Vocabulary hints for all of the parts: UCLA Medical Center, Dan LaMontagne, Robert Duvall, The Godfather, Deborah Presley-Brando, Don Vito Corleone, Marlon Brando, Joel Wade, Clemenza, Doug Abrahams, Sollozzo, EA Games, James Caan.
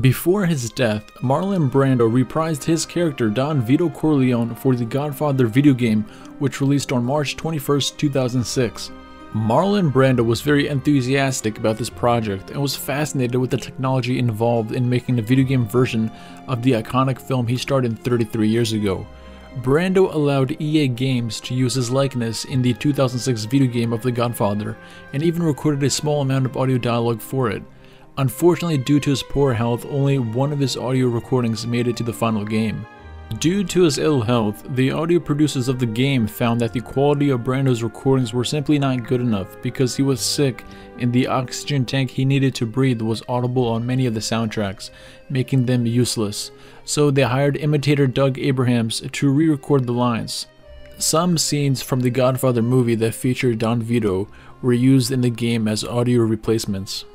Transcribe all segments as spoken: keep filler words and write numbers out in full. Before his death, Marlon Brando reprised his character Don Vito Corleone for the Godfather video game, which released on March twenty-first, two thousand six. Marlon Brando was very enthusiastic about this project and was fascinated with the technology involved in making the video game version of the iconic film he started thirty-three years ago. Brando allowed E A Games to use his likeness in the two thousand six video game of The Godfather and even recorded a small amount of audio dialogue for it. Unfortunately, due to his poor health, only one of his audio recordings made it to the final game. Due to his ill health, the audio producers of the game found that the quality of Brando's recordings were simply not good enough because he was sick and the oxygen tank he needed to breathe was audible on many of the soundtracks, making them useless. So they hired imitator Doug Abrahams to re-record the lines. Some scenes from the Godfather movie that featured Don Vito were used in the game as audio replacements.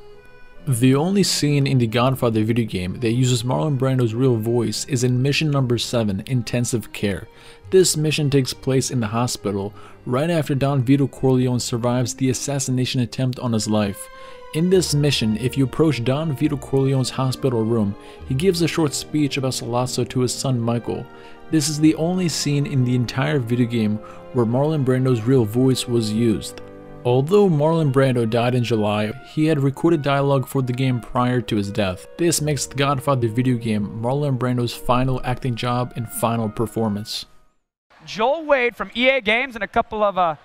The only scene in the Godfather video game that uses Marlon Brando's real voice is in mission number seven, Intensive Care. This mission takes place in the hospital, right after Don Vito Corleone survives the assassination attempt on his life. In this mission, if you approach Don Vito Corleone's hospital room, he gives a short speech about Sollozzo to his son Michael. This is the only scene in the entire video game where Marlon Brando's real voice was used. Although Marlon Brando died in July, he had recorded dialogue for the game prior to his death. This makes The Godfather video game Marlon Brando's final acting job and final performance. Joel Wade from E A Games and a couple of uh,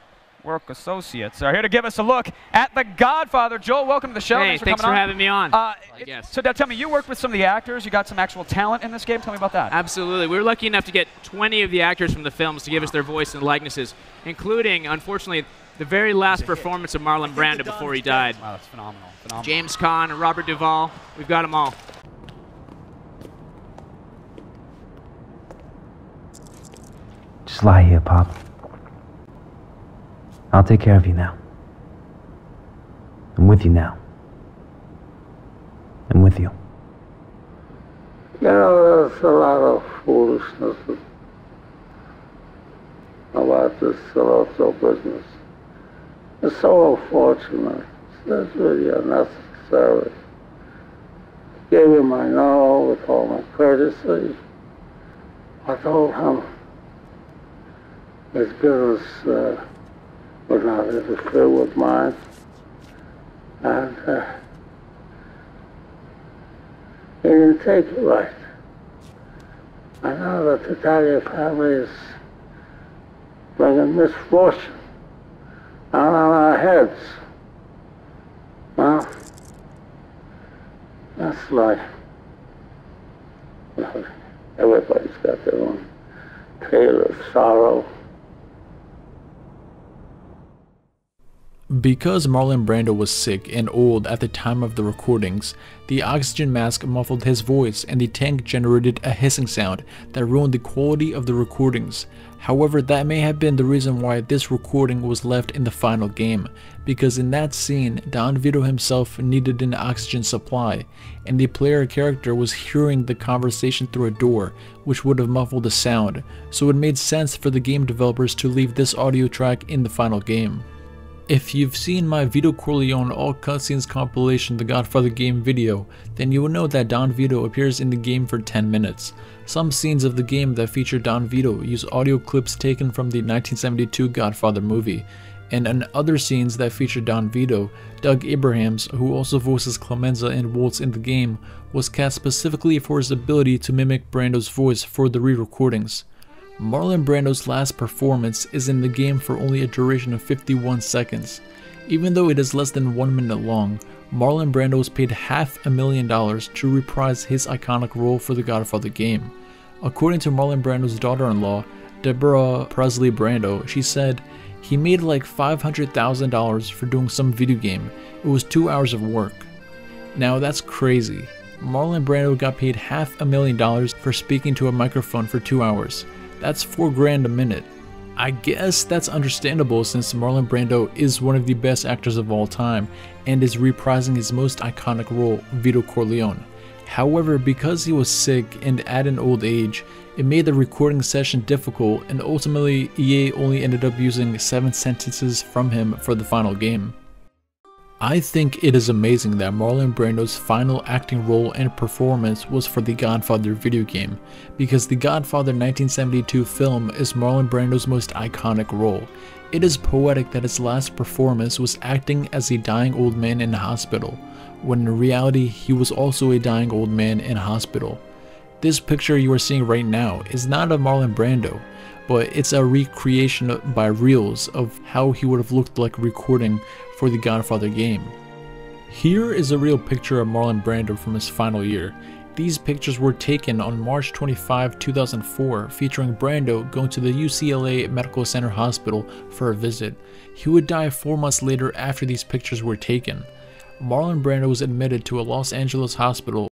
work associates are here to give us a look at The Godfather. Joel, welcome to the show. Hey, thanks for, thanks for having me on. Uh, I guess. So now tell me, you worked with some of the actors. You got some actual talent in this game. Tell me about that. Absolutely. We were lucky enough to get twenty of the actors from the films to give us their voice and likenesses, including, unfortunately, the very last performance of Marlon Brando before he died. Wow, that's phenomenal. phenomenal. James Caan and Robert Duvall, we've got them all. Just lie here, Pop. I'll take care of you now. I'm with you now. I'm with you. You know, there's a lot of foolishness about this Sollozzo business. It's so unfortunate. It's really unnecessary. I gave him my no with all my courtesy. I told him his business uh, would not interfere with mine. And uh, he didn't take it right. I know that the Italian family is bringing misfortune out on our heads. Well, that's life. Everybody's got their own tale of sorrow. Because Marlon Brando was sick and old at the time of the recordings, the oxygen mask muffled his voice and the tank generated a hissing sound that ruined the quality of the recordings. However, that may have been the reason why this recording was left in the final game, because in that scene, Don Vito himself needed an oxygen supply, and the player character was hearing the conversation through a door, which would have muffled the sound, so it made sense for the game developers to leave this audio track in the final game. If you've seen my Vito Corleone all cutscenes compilation The Godfather game video, then you will know that Don Vito appears in the game for ten minutes. Some scenes of the game that feature Don Vito use audio clips taken from the nineteen seventy-two Godfather movie, and in other scenes that feature Don Vito, Doug Abrahams, who also voices Clemenza and Waltz in the game, was cast specifically for his ability to mimic Brando's voice for the re-recordings. Marlon Brando's last performance is in the game for only a duration of fifty-one seconds. Even though it is less than one minute long, Marlon Brando was paid half a million dollars to reprise his iconic role for the Godfather game. According to Marlon Brando's daughter-in-law, Deborah Presley-Brando, she said, "He made like five hundred thousand dollars for doing some video game. It was two hours of work." Now that's crazy. Marlon Brando got paid half a million dollars for speaking to a microphone for two hours. That's four grand a minute. I guess that's understandable since Marlon Brando is one of the best actors of all time and is reprising his most iconic role, Vito Corleone. However, because he was sick and at an old age, it made the recording session difficult and ultimately E A only ended up using seven sentences from him for the final game. I think it is amazing that Marlon Brando's final acting role and performance was for The Godfather video game, because The Godfather nineteen seventy-two film is Marlon Brando's most iconic role. It is poetic that his last performance was acting as a dying old man in a hospital, when in reality he was also a dying old man in a hospital. This picture you are seeing right now is not of Marlon Brando, but it's a recreation by reels of how he would have looked like recording for the Godfather game. Here is a real picture of Marlon Brando from his final year. These pictures were taken on March twenty-fifth two thousand four, featuring Brando going to the U C L A Medical Center hospital for a visit. He would die four months later after these pictures were taken. Marlon Brando was admitted to a Los Angeles hospital